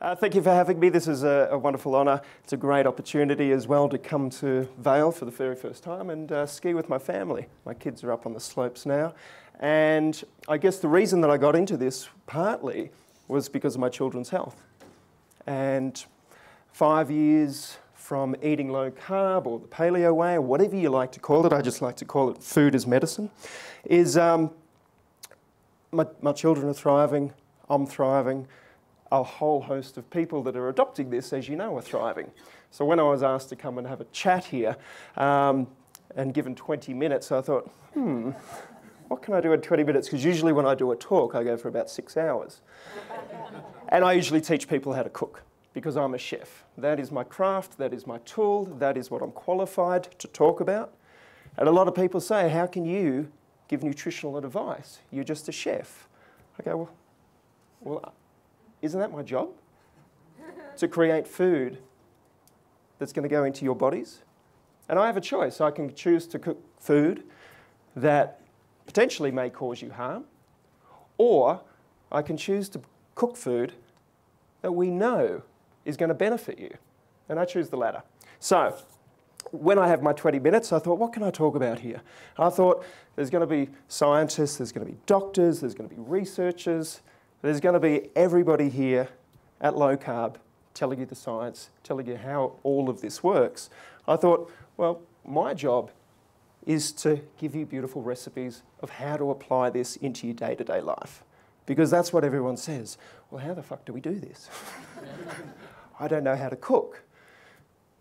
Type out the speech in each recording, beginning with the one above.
Thank you for having me. This is a wonderful honour. It's a great opportunity as well to come to Vale for the very first time and ski with my family. My kids are up on the slopes now. And I guess the reason that I got into this partly was because of my children's health. And 5 years from eating low carb or the paleo way or whatever you like to call it, I just like to call it food as medicine, is my children are thriving, I'm thriving. A whole host of people that are adopting this, as you know, are thriving. So when I was asked to come and have a chat here and given 20 minutes, I thought, what can I do in 20 minutes? Because usually when I do a talk, I go for about 6 hours. And I usually teach people how to cook because I'm a chef. That is my craft, that is my tool, that is what I'm qualified to talk about. And a lot of people say, how can you give nutritional advice? You're just a chef. I go, well, isn't that my job? To create food that's going to go into your bodies. And I have a choice. I can choose to cook food that potentially may cause you harm, or I can choose to cook food that we know is going to benefit you. And I choose the latter. So when I have my 20 minutes, I thought, what can I talk about here? I thought, there's going to be scientists, there's going to be doctors, there's going to be researchers, there's going to be everybody here at low carb telling you the science, telling you how all of this works. I thought, well, my job is to give you beautiful recipes of how to apply this into your day-to-day life. Because that's what everyone says. Well, how the fuck do we do this? I don't know how to cook.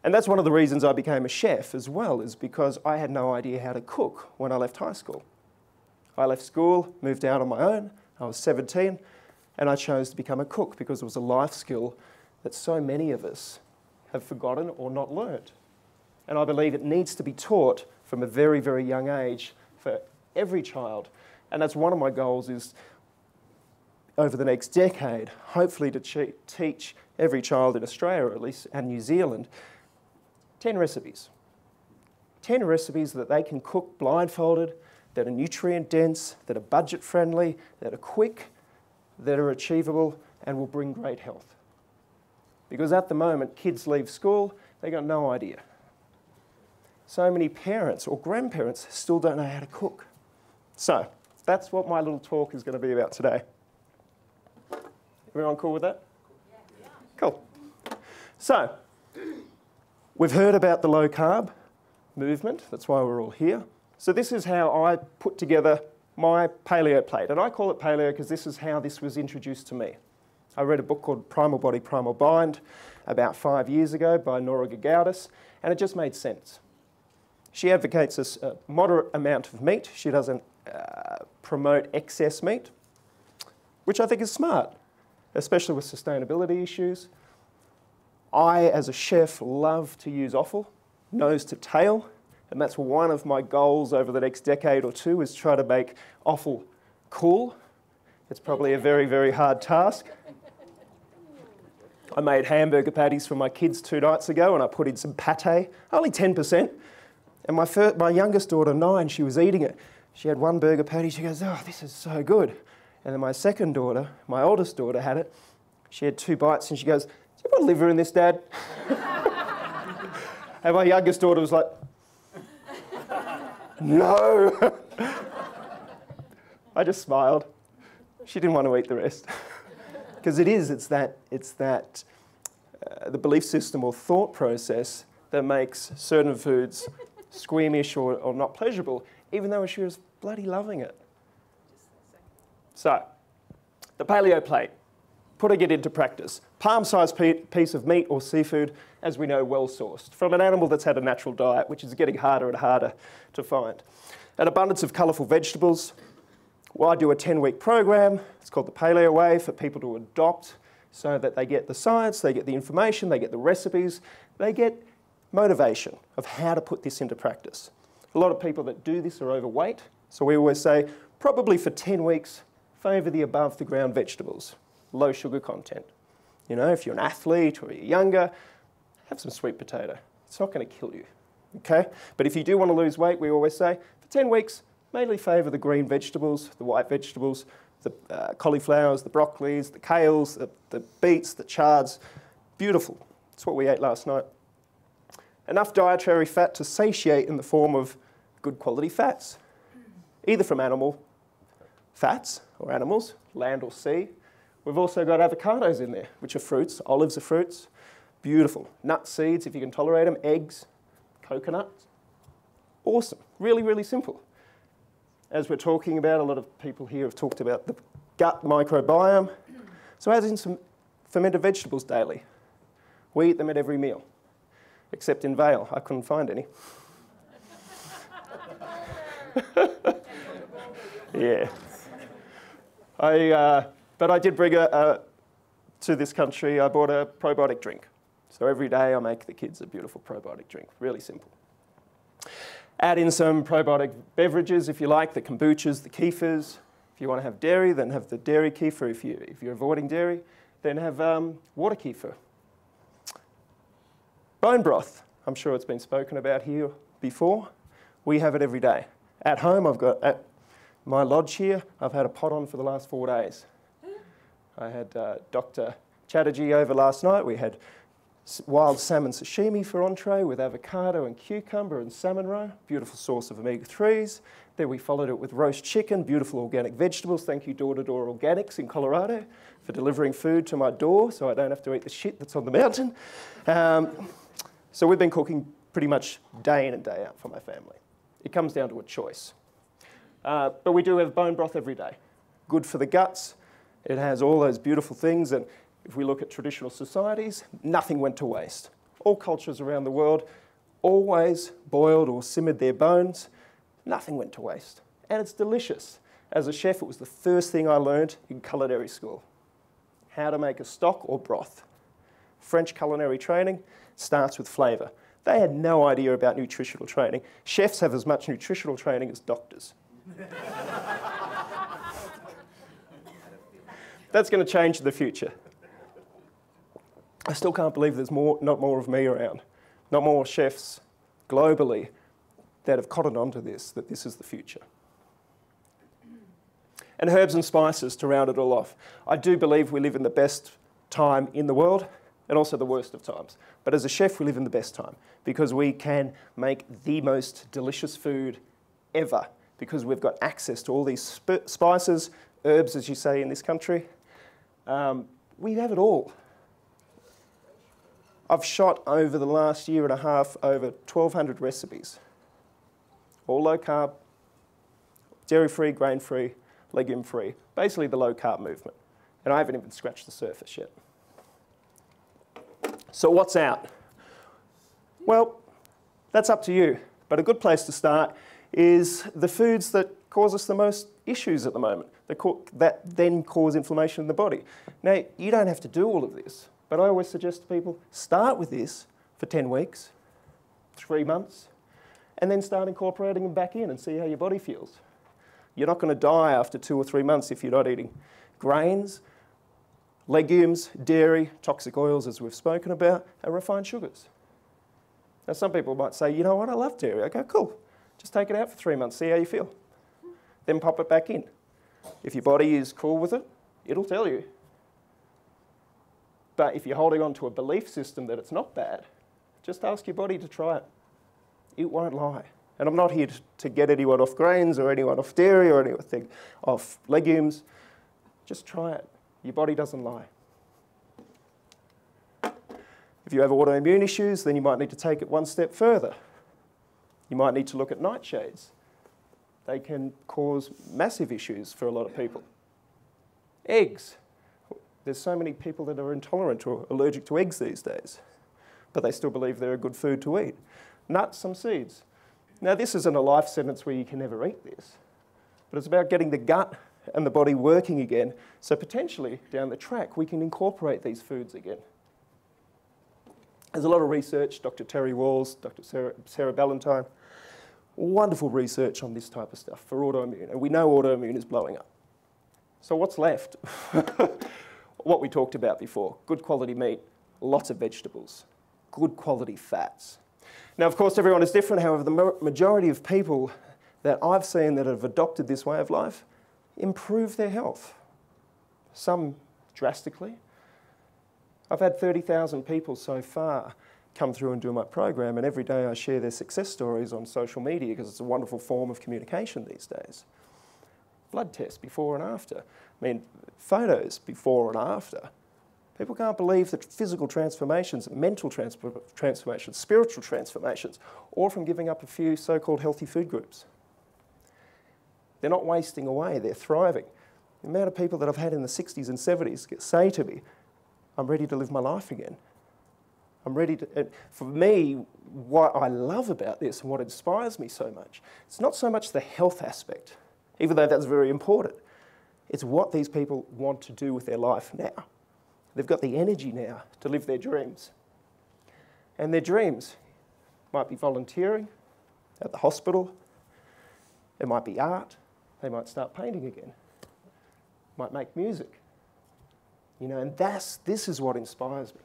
And that's one of the reasons I became a chef as well, is because I had no idea how to cook when I left high school. I left school, moved out on my own, I was 17, and I chose to become a cook because it was a life skill that so many of us have forgotten or not learned. And I believe it needs to be taught from a very, very young age for every child. And that's one of my goals, is over the next decade, hopefully to teach every child in Australia, at least, and New Zealand, 10 recipes. 10 recipes that they can cook blindfolded, that are nutrient dense, that are budget friendly, that are quick, that are achievable and will bring great health. Because at the moment, kids leave school, they got no idea. So many parents or grandparents still don't know how to cook. So that's what my little talk is going to be about today. Everyone cool with that? Cool. So we've heard about the low carb movement. That's why we're all here. So this is how I put together my paleo plate. And I call it paleo because this is how this was introduced to me. I read a book called Primal Body, Primal Mind about 5 years ago by Nora Gagaudis, and it just made sense. She advocates a moderate amount of meat. She doesn't promote excess meat, which I think is smart, especially with sustainability issues. I, as a chef, love to use offal, nose to tail. And that's one of my goals over the next decade or two, is try to make offal cool. It's probably a very, very hard task. I made hamburger patties for my kids 2 nights ago and I put in some pate, only 10%. And my youngest daughter, 9, she was eating it. She had one burger patty, she goes, oh, this is so good. And then my second daughter, my oldest daughter, had it. She had 2 bites and she goes, do you put liver in this, Dad? And my youngest daughter was like, no. I just smiled. She didn't want to eat the rest. Because it's the belief system or thought process that makes certain foods squeamish or not pleasurable, even though she was bloody loving it. So, the paleo plate, putting it into practice. Palm-sized piece of meat or seafood, as we know, well-sourced, from an animal that's had a natural diet, which is getting harder and harder to find. An abundance of colourful vegetables. Well, I do a 10-week program. It's called The Paleo Way, for people to adopt so that they get the science, they get the information, they get the recipes, they get motivation of how to put this into practice. A lot of people that do this are overweight, so we always say, probably for 10 weeks, favour the above-the-ground vegetables. Low sugar content. You know, if you're an athlete or you're younger, have some sweet potato. It's not going to kill you, okay? But if you do want to lose weight, we always say, for 10 weeks, mainly favour the green vegetables, the white vegetables, the cauliflowers, the broccolis, the kales, the beets, the chards. Beautiful. It's what we ate last night. Enough dietary fat to satiate in the form of good quality fats, either from animal fats or animals, land or sea. We've also got avocados in there, which are fruits. Olives are fruits. Beautiful. Nut seeds, if you can tolerate them. Eggs, coconuts. Awesome. Really, really simple. As we're talking about, a lot of people here have talked about the gut microbiome. So add in some fermented vegetables daily. We eat them at every meal, except in Vale. I couldn't find any. Yeah. But I did bring to this country, I bought a probiotic drink. So every day I make the kids a beautiful probiotic drink, really simple. Add in some probiotic beverages if you like, the kombuchas, the kefirs. If you want to have dairy, then have the dairy kefir. If you're avoiding dairy, then have water kefir. Bone broth, I'm sure it's been spoken about here before. We have it every day. At home, I've got, at my lodge here, I've had a pot on for the last 4 days. I had Dr. Chatterjee over last night. We had wild salmon sashimi for entree with avocado and cucumber and salmon roe. Beautiful source of omega-3s. Then we followed it with roast chicken, beautiful organic vegetables. Thank you, Door-to-Door Organics in Colorado, for delivering food to my door so I don't have to eat the shit that's on the mountain. So we've been cooking pretty much day in and day out for my family. It comes down to a choice. But we do have bone broth every day. Good for the guts. It has all those beautiful things, and if we look at traditional societies, nothing went to waste. All cultures around the world always boiled or simmered their bones. Nothing went to waste, and it's delicious. As a chef, it was the first thing I learned in culinary school, how to make a stock or broth. French culinary training starts with flavour. They had no idea about nutritional training. Chefs have as much nutritional training as doctors. That's going to change in the future. I still can't believe there's not more of me around, not more chefs globally that have cottoned onto this, that this is the future. And herbs and spices to round it all off. I do believe we live in the best time in the world and also the worst of times. But as a chef, we live in the best time because we can make the most delicious food ever because we've got access to all these spices, herbs, as you say, in this country. We have it all. I've shot over the last year and a half over 1,200 recipes, all low carb, dairy free, grain free, legume free, basically the low carb movement. And I haven't even scratched the surface yet. So what's out? Well, that's up to you. But a good place to start is the foods that cause us the most issues at the moment, that then cause inflammation in the body. Now, you don't have to do all of this, but I always suggest to people, start with this for 10 weeks, 3 months, and then start incorporating them back in and see how your body feels. You're not going to die after 2 or 3 months if you're not eating grains, legumes, dairy, toxic oils, as we've spoken about, and refined sugars. Now, some people might say, you know what, I love dairy. Okay, cool. Just take it out for 3 months, see how you feel. Then pop it back in. If your body is cool with it, it'll tell you. But if you're holding on to a belief system that it's not bad, just ask your body to try it. It won't lie. And I'm not here to get anyone off grains or anyone off dairy or anything off legumes. Just try it. Your body doesn't lie. If you have autoimmune issues, then you might need to take it one step further. You might need to look at nightshades. They can cause massive issues for a lot of people. Eggs. There's so many people that are intolerant or allergic to eggs these days, but they still believe they're a good food to eat. Nuts, some seeds. Now, this isn't a life sentence where you can never eat this, but it's about getting the gut and the body working again, so potentially down the track we can incorporate these foods again. There's a lot of research, Dr. Terry Walls, Dr. Sarah Ballantyne, wonderful research on this type of stuff for autoimmune, and we know autoimmune is blowing up. So what's left? What we talked about before, good quality meat, lots of vegetables, good quality fats. Now, of course, everyone is different. However, the majority of people that I've seen that have adopted this way of life improve their health, some drastically. I've had 30,000 people so far come through and do my program, and every day I share their success stories on social media because it's a wonderful form of communication these days. Blood tests before and after. I mean, photos before and after. People can't believe that physical transformations, mental transformations, spiritual transformations, all from giving up a few so-called healthy food groups. They're not wasting away, they're thriving. The amount of people that I've had in the 60s and 70s say to me, I'm ready to live my life again. I'm ready to, and for me, what I love about this and what inspires me so much, it's not so much the health aspect, even though that's very important. It's what these people want to do with their life now. They've got the energy now to live their dreams. And their dreams might be volunteering at the hospital. It might be art. They might start painting again. Might make music. You know, and this is what inspires me.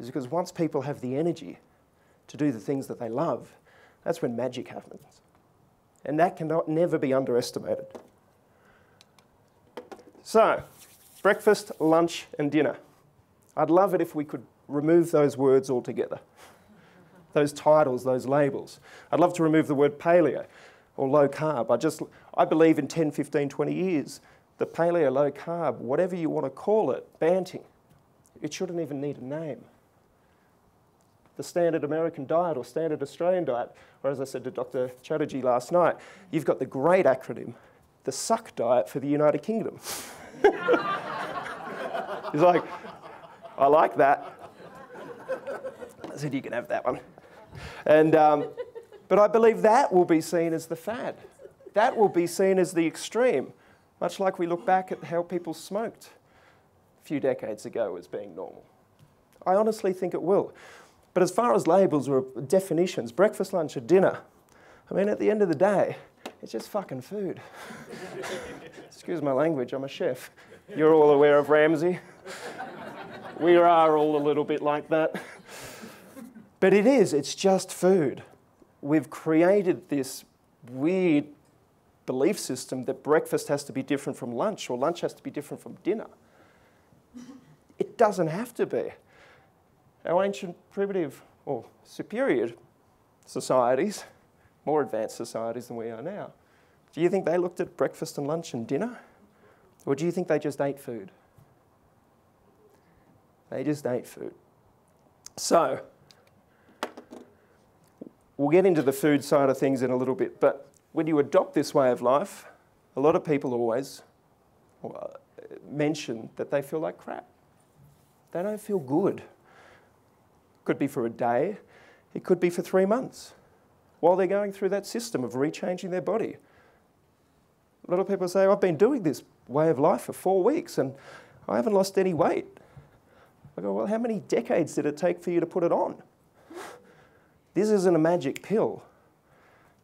Is because once people have the energy to do the things that they love, that's when magic happens. And that cannot never be underestimated. So, breakfast, lunch, and dinner. I'd love it if we could remove those words altogether. Those titles, those labels. I'd love to remove the word paleo or low carb. I believe in 10, 15, 20 years, the paleo, low carb, whatever you want to call it, banting, it shouldn't even need a name. The standard American diet or standard Australian diet, or as I said to Dr. Chatterjee last night, you've got the great acronym, the suck diet for the United Kingdom. He's like, I like that. I said, you can have that one. And, but I believe that will be seen as the fad. That will be seen as the extreme, much like we look back at how people smoked a few decades ago as being normal. I honestly think it will. But as far as labels or definitions, breakfast, lunch, or dinner, I mean, at the end of the day, it's just fucking food. Excuse my language, I'm a chef. You're all aware of Ramsay. We are all a little bit like that. But it is, it's just food. We've created this weird belief system that breakfast has to be different from lunch or lunch has to be different from dinner. It doesn't have to be. Our ancient primitive or superior societies, more advanced societies than we are now. Do you think they looked at breakfast and lunch and dinner? Or do you think they just ate food? They just ate food. So, we'll get into the food side of things in a little bit, but when you adopt this way of life, a lot of people always mention that they feel like crap. They don't feel good. Could be for a day, it could be for 3 months. While they're going through that system of rechanging their body. A lot of people say, I've been doing this way of life for 4 weeks and I haven't lost any weight. I go, well, how many decades did it take for you to put it on? This isn't a magic pill.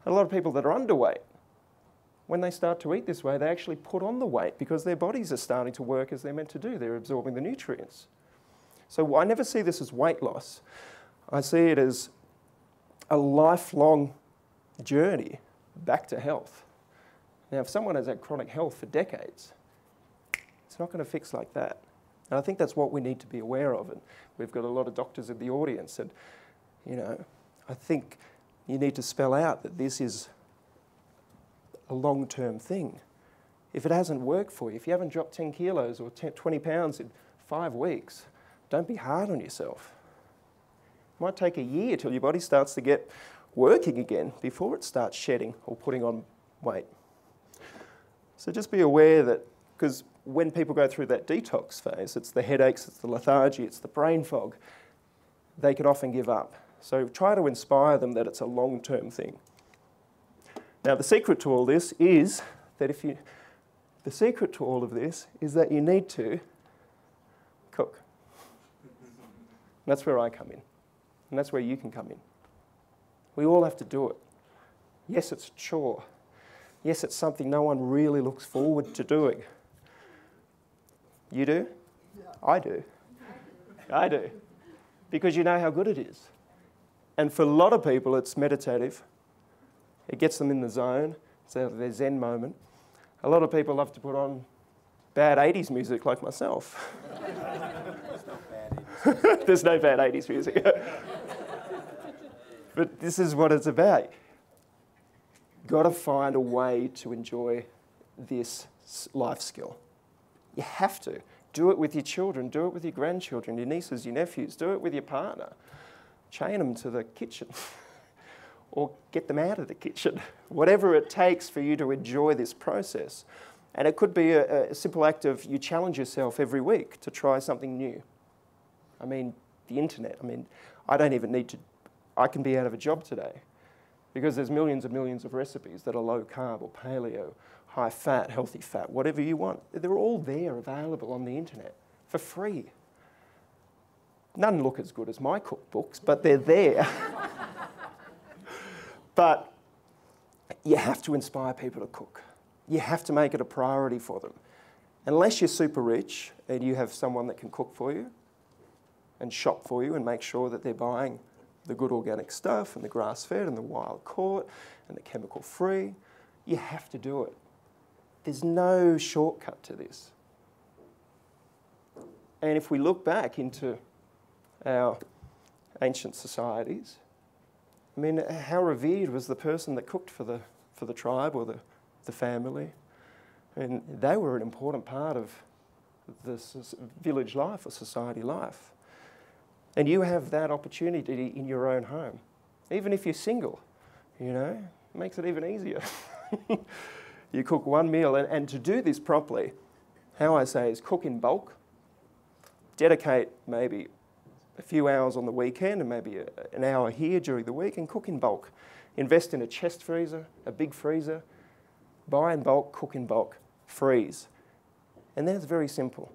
A lot of people that are underweight, when they start to eat this way, they actually put on the weight because their bodies are starting to work as they're meant to do. They're absorbing the nutrients. So I never see this as weight loss. I see it as a lifelong journey back to health. Now, if someone has had chronic health for decades, it's not going to fix like that. And I think that's what we need to be aware of. And we've got a lot of doctors in the audience. And, you know, I think you need to spell out that this is a long-term thing. If it hasn't worked for you, if you haven't dropped 10 kilos or 20 pounds in 5 weeks, don't be hard on yourself. It might take a year till your body starts to get working again before it starts shedding or putting on weight. So just be aware that, because when people go through that detox phase, it's the headaches, it's the lethargy, it's the brain fog, they can often give up. So try to inspire them that it's a long-term thing. Now the secret to all this is that you need to cook. And that's where I come in. And that's where you can come in. We all have to do it. Yes, it's a chore. Yes, it's something no one really looks forward to doing. You do? Yeah. I do. I do. Because you know how good it is. And for a lot of people, it's meditative. It gets them in the zone. It's their Zen moment. A lot of people love to put on bad 80s music like myself. There's no bad 80s music. But this is what it's about. Got to find a way to enjoy this life skill. You have to. Do it with your children. Do it with your grandchildren, your nieces, your nephews. Do it with your partner. Chain them to the kitchen or get them out of the kitchen. Whatever it takes for you to enjoy this process. And it could be a simple act of you challenge yourself every week to try something new. I mean, the internet. I mean, I don't even need to. I can be out of a job today because there's millions and millions of recipes that are low carb or paleo, high fat, healthy fat, whatever you want. They're all there available on the internet for free. None look as good as my cookbooks, but they're there. But you have to inspire people to cook. You have to make it a priority for them. Unless you're super rich and you have someone that can cook for you and shop for you and make sure that they're buying the good organic stuff and the grass-fed and the wild-caught and the chemical-free, you have to do it. There's no shortcut to this. And if we look back into our ancient societies, I mean, how revered was the person that cooked for the tribe or the family? I mean, they were an important part of the village life or society life. And you have that opportunity in your own home. Even if you're single, you know, it makes it even easier. You cook one meal, and to do this properly, how I say is cook in bulk, dedicate maybe a few hours on the weekend and maybe an hour here during the week, and cook in bulk. Invest in a chest freezer, a big freezer, buy in bulk, cook in bulk, freeze. And that's very simple.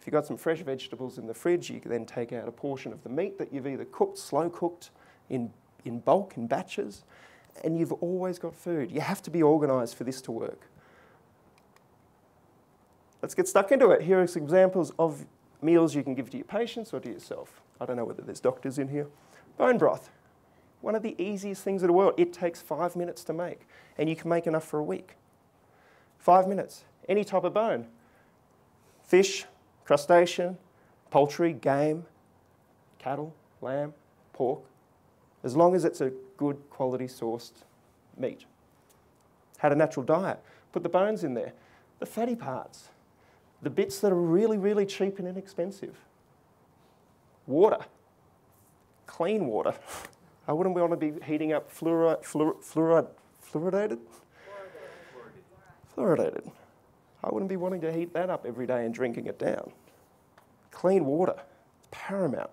If you've got some fresh vegetables in the fridge, you can then take out a portion of the meat that you've either cooked, slow cooked, in bulk, in batches, and you've always got food. You have to be organised for this to work. Let's get stuck into it. Here are some examples of meals you can give to your patients or to yourself. I don't know whether there's doctors in here. Bone broth, one of the easiest things in the world. It takes 5 minutes to make, and you can make enough for a week. 5 minutes, any type of bone. Fish, crustacean, poultry, game, cattle, lamb, pork, as long as it's a good quality sourced meat. Had a natural diet, put the bones in there, the fatty parts, the bits that are really, really cheap and inexpensive. Water, clean water. I wouldn't want to be heating up fluoridated. I wouldn't be wanting to heat that up every day and drinking it down. Clean water, paramount.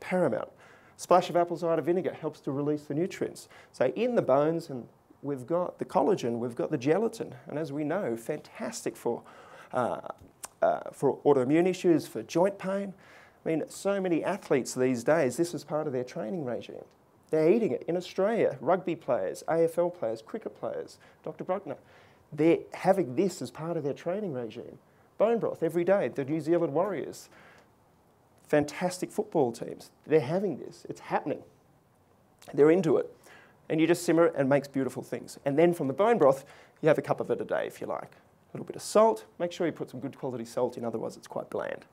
Paramount. Splash of apple cider vinegar helps to release the nutrients. So in the bones, and we've got the collagen, we've got the gelatin, and as we know, fantastic for autoimmune issues, for joint pain. I mean, so many athletes these days, this is part of their training regime. They're eating it. In Australia, rugby players, AFL players, cricket players, Dr. Bruckner, they're having this as part of their training regime. Bone broth every day, the New Zealand Warriors, fantastic football teams, they're having this, it's happening. They're into it. And you just simmer it and it makes beautiful things. And then from the bone broth, you have a cup of it a day if you like. A little bit of salt, make sure you put some good quality salt in, otherwise it's quite bland.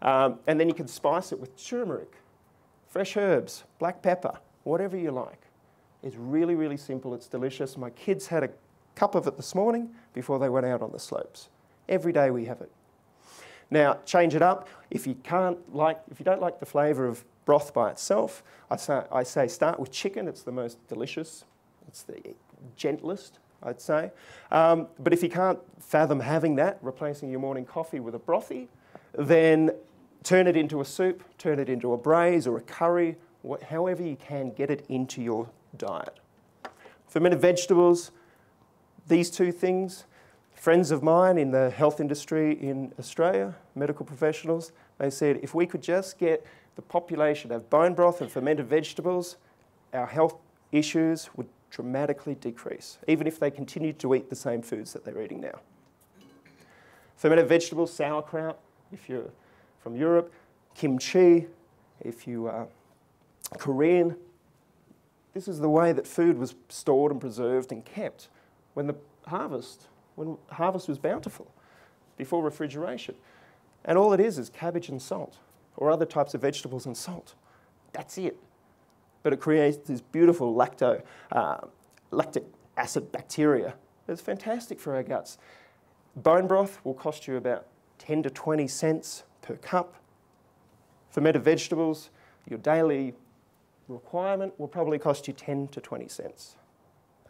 And then you can spice it with turmeric, fresh herbs, black pepper, whatever you like. It's really, really simple, it's delicious. My kids had a cup of it this morning before they went out on the slopes. Every day we have it. Now, change it up. If you don't like the flavour of broth by itself, I say start with chicken. It's the most delicious. It's the gentlest, I'd say. But if you can't fathom having that, replacing your morning coffee with a brothy, then turn it into a soup, turn it into a braise or a curry, however you can get it into your diet. Fermented vegetables. These two things, friends of mine in the health industry in Australia, medical professionals, they said if we could just get the population to have bone broth and fermented vegetables, our health issues would dramatically decrease, even if they continued to eat the same foods that they're eating now. Fermented vegetables, sauerkraut, if you're from Europe, kimchi, if you are Korean. This is the way that food was stored and preserved and kept. When the harvest when harvest was bountiful, before refrigeration. And all it is cabbage and salt, or other types of vegetables and salt. That's it. But it creates this beautiful lactic acid bacteria. It's fantastic for our guts. Bone broth will cost you about 10 to 20 cents per cup. Fermented vegetables, your daily requirement will probably cost you 10 to 20 cents.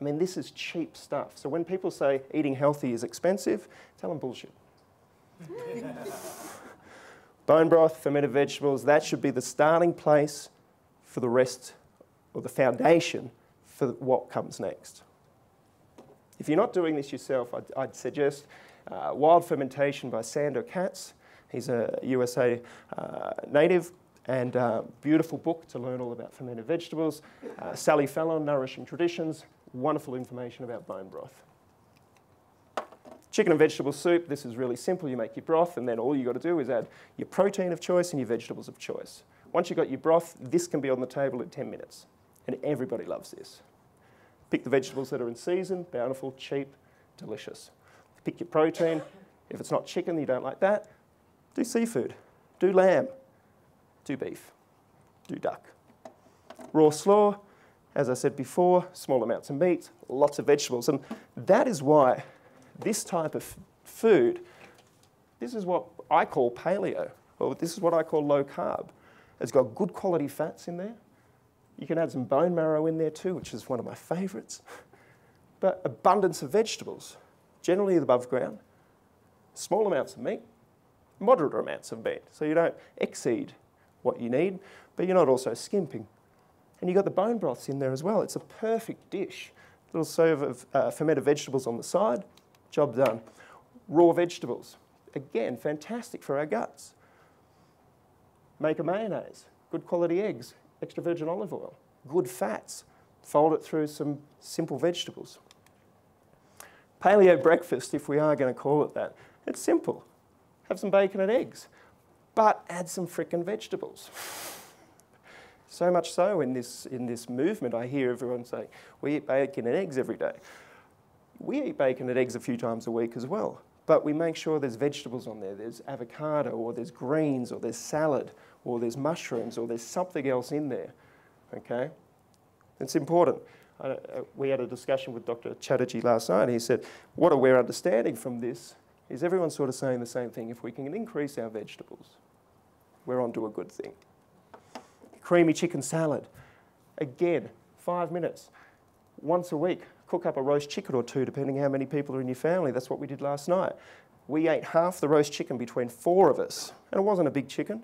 I mean, this is cheap stuff. So when people say eating healthy is expensive, tell them bullshit. Bone broth, fermented vegetables, that should be the starting place for the rest, or the foundation for what comes next. If you're not doing this yourself, I'd suggest Wild Fermentation by Sandor Katz. He's a USA native, and beautiful book to learn all about fermented vegetables. Sally Fallon, Nourishing Traditions, wonderful information about bone broth. Chicken and vegetable soup, this is really simple. You make your broth, and then all you've got to do is add your protein of choice and your vegetables of choice. Once you've got your broth, this can be on the table in 10 minutes, and everybody loves this. Pick the vegetables that are in season, bountiful, cheap, delicious. Pick your protein. If it's not chicken, you don't like that, do seafood, do lamb, do beef, do duck. Raw slaw, as I said before, small amounts of meat, lots of vegetables, and that is why this type of food, this is what I call paleo, or this is what I call low carb. It's got good quality fats in there. You can add some bone marrow in there too, which is one of my favorites. But abundance of vegetables, generally above ground, small amounts of meat, moderate amounts of meat, so you don't exceed what you need, but you're not also skimping. And you've got the bone broths in there as well. It's a perfect dish. Little serve of fermented vegetables on the side, job done. Raw vegetables, again, fantastic for our guts. Make a mayonnaise, good quality eggs, extra virgin olive oil, good fats. Fold it through some simple vegetables. Paleo breakfast, if we are going to call it that, it's simple. Have some bacon and eggs, but add some frickin' vegetables. So much so in this movement, I hear everyone say, we eat bacon and eggs every day. We eat bacon and eggs a few times a week as well, but we make sure there's vegetables on there. There's avocado, or there's greens, or there's salad, or there's mushrooms, or there's something else in there, okay? It's important. We had a discussion with Dr. Chatterjee last night, and he said, what we're understanding from this is everyone's sort of saying the same thing. If we can increase our vegetables, we're onto a good thing. Creamy chicken salad. Again, 5 minutes. Once a week, cook up a roast chicken or two, depending how many people are in your family. That's what we did last night. We ate half the roast chicken between 4 of us, and it wasn't a big chicken.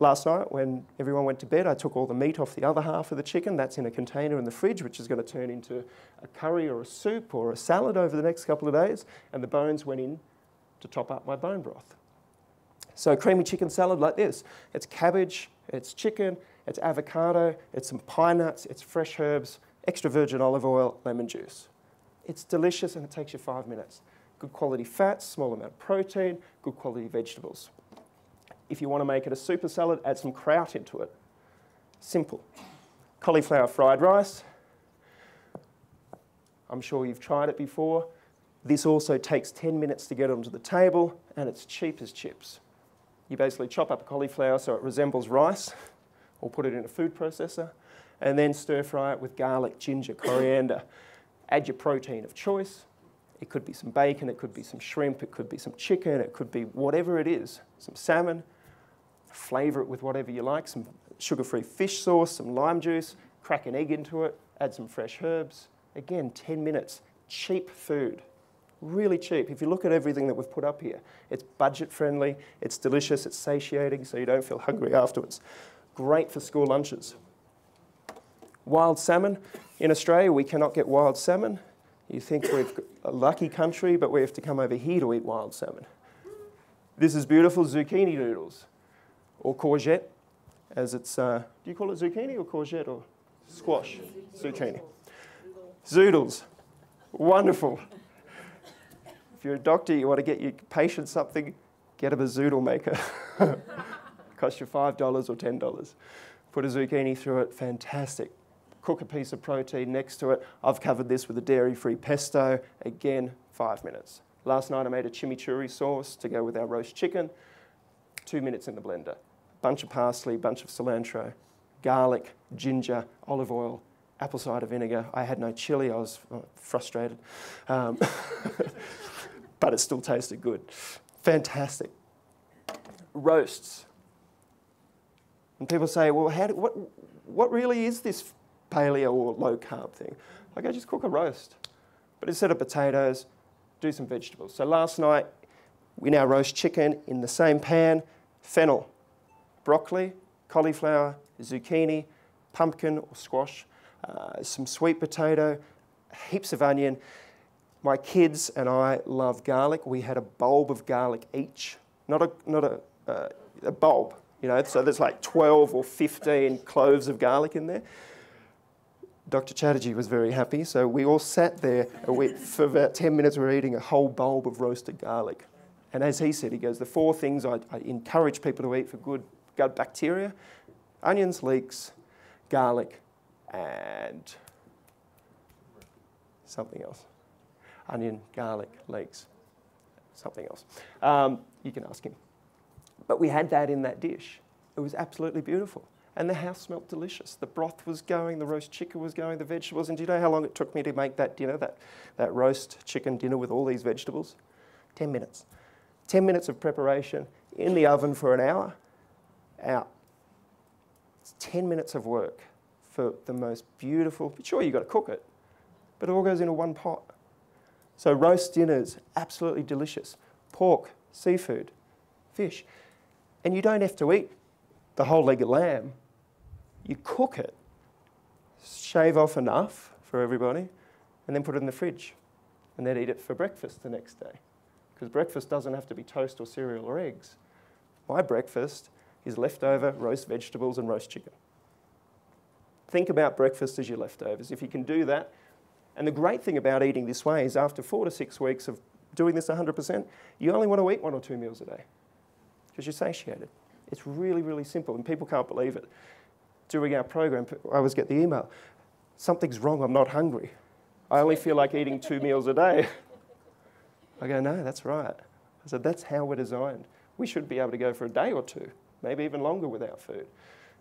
Last night, when everyone went to bed, I took all the meat off the other half of the chicken. That's in a container in the fridge, which is going to turn into a curry or a soup or a salad over the next couple of days, and the bones went in to top up my bone broth. So creamy chicken salad like this. It's cabbage, it's chicken, it's avocado, it's some pine nuts, it's fresh herbs, extra virgin olive oil, lemon juice. It's delicious, and it takes you 5 minutes. Good quality fats, small amount of protein, good quality vegetables. If you want to make it a super salad, add some kraut into it. Simple. Cauliflower fried rice. I'm sure you've tried it before. This also takes 10 minutes to get onto the table, and it's cheap as chips. You basically chop up a cauliflower so it resembles rice, or put it in a food processor, and then stir fry it with garlic, ginger, coriander. Add your protein of choice. It could be some bacon, it could be some shrimp, it could be some chicken, it could be whatever it is, some salmon. Flavour it with whatever you like, some sugar-free fish sauce, some lime juice, crack an egg into it, add some fresh herbs. Again, 10 minutes, cheap food, really cheap. If you look at everything that we've put up here, it's budget-friendly, it's delicious, it's satiating, so you don't feel hungry afterwards. Great for school lunches. Wild salmon. In Australia, we cannot get wild salmon. You think we're a lucky country, but we have to come over here to eat wild salmon. This is beautiful zucchini noodles, or courgette, as it's, do you call it zucchini or courgette or squash? Zucchini. Zoodles. Wonderful. If you're a doctor, you want to get your patient something, get them a zoodle maker. Costs you $5 or $10. Put a zucchini through it, fantastic. cook a piece of protein next to it. I've covered this with a dairy-free pesto. Again, 5 minutes. Last night I made a chimichurri sauce to go with our roast chicken. 2 minutes in the blender. Bunch of parsley, bunch of cilantro, garlic, ginger, olive oil, apple cider vinegar. I had no chili, I was frustrated. But it still tasted good. Fantastic. Roasts. And people say, well, what really is this paleo or low-carb thing? Like, I just cook a roast. But instead of potatoes, do some vegetables. So last night, we now roast chicken in the same pan, fennel, broccoli, cauliflower, zucchini, pumpkin or squash, some sweet potato, heaps of onion. My kids and I love garlic. We had a bulb of garlic each, not a bulb, you know, so there's like 12 or 15 cloves of garlic in there. Dr. Chatterjee was very happy, so we all sat there for about 10 minutes, we were eating a whole bulb of roasted garlic. And as he said, he goes, the four things I encourage people to eat for good gut bacteria: onions, leeks, garlic, and something else. Onion, garlic, leeks, something else. You can ask him. But we had that in that dish. It was absolutely beautiful. And the house smelled delicious. The broth was going, the roast chicken was going, the vegetables. And do you know how long it took me to make that dinner, that roast chicken dinner with all these vegetables? 10 minutes. 10 minutes of preparation, in the oven for an hour, out. It's 10 minutes of work for the most beautiful, sure you've got to cook it, but it all goes into one pot. So roast dinners, absolutely delicious. Pork, seafood, fish. And you don't have to eat the whole leg of lamb. You cook it, shave off enough for everybody, and then put it in the fridge. And then eat it for breakfast the next day. Because breakfast doesn't have to be toast or cereal or eggs. My breakfast is leftover roast vegetables and roast chicken. Think about breakfast as your leftovers. If you can do that, and the great thing about eating this way is after 4 to 6 weeks of doing this 100%, you only want to eat 1 or 2 meals a day because you're satiated. It's really, really simple, and people can't believe it. During our program, I always get the email, something's wrong, I'm not hungry. I only feel like eating 2 meals a day. I go, no, that's right. I said, that's how we're designed. We should be able to go for a day or 2, maybe even longer without food,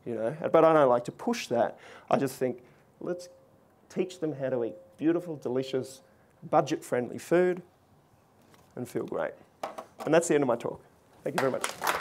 you know. But I don't like to push that. I just think, let's teach them how to eat beautiful, delicious, budget-friendly food and feel great. And that's the end of my talk. Thank you very much.